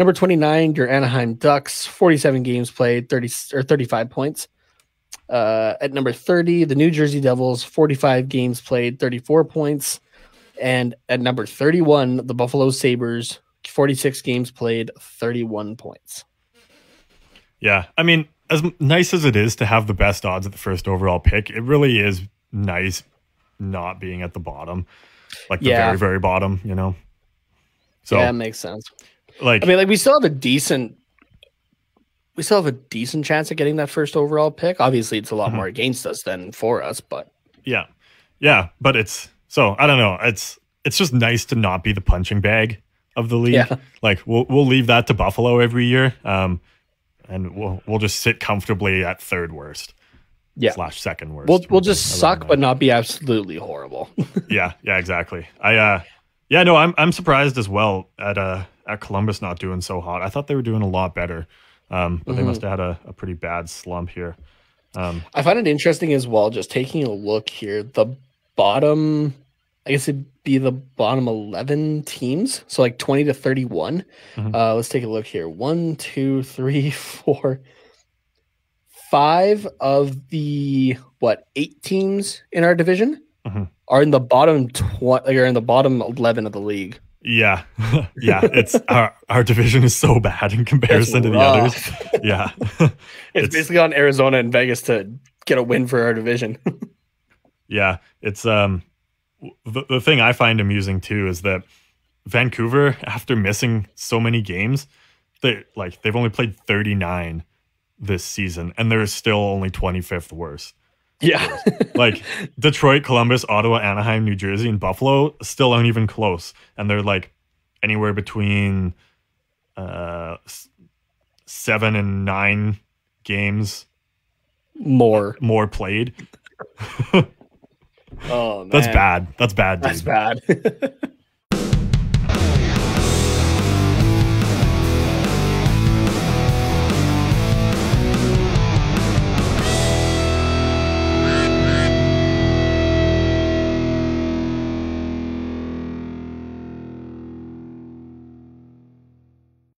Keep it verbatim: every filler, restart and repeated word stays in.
Number twenty-nine, your Anaheim Ducks, forty-seven games played, thirty or thirty-five points. Uh, at number thirty, the New Jersey Devils, forty-five games played, thirty-four points. And at number thirty-one, the Buffalo Sabres, forty-six games played, thirty-one points. Yeah, I mean, as nice as it is to have the best odds at the first overall pick, it really is nice not being at the bottom, like the yeah. very, very bottom, you know? So yeah, that makes sense. Like, I mean, like we still have a decent, we still have a decent chance at getting that first overall pick. Obviously, it's a lot mm-hmm. more against us than for us, but yeah, yeah. But it's so I don't know. It's it's just nice to not be the punching bag of the league. Yeah. Like we'll we'll leave that to Buffalo every year. Um, and we'll we'll just sit comfortably at third worst, yeah, slash second worst. We'll we'll just suck, but not be absolutely horrible. yeah, yeah, exactly. I uh, yeah, no, I'm I'm surprised as well at uh at Columbus not doing so hot. I thought they were doing a lot better, um, but mm-hmm. they must have had a, a pretty bad slump here. Um, I find it interesting as well. Just taking a look here, the bottom, I guess it'd be the bottom eleven teams, so like twenty to thirty-one. Mm-hmm. Uh, let's take a look here. One, two, three, four, five of the what eight teams in our division mm-hmm. are in the bottom twenty, like are in the bottom eleven of the league. Yeah, yeah. It's our our division is so bad in comparison to the others. Yeah, it's, it's basically on Arizona and Vegas to get a win for our division. yeah, it's um. The, the thing I find amusing too is that Vancouver, after missing so many games, they like they've only played thirty-nine this season, and they're still only twenty-fifth worst. Yeah, like Detroit, Columbus, Ottawa, Anaheim, New Jersey, and Buffalo still aren't even close, and they're like anywhere between uh, seven and nine games more more played. Oh, man. That's bad. That's bad, dude. That's bad.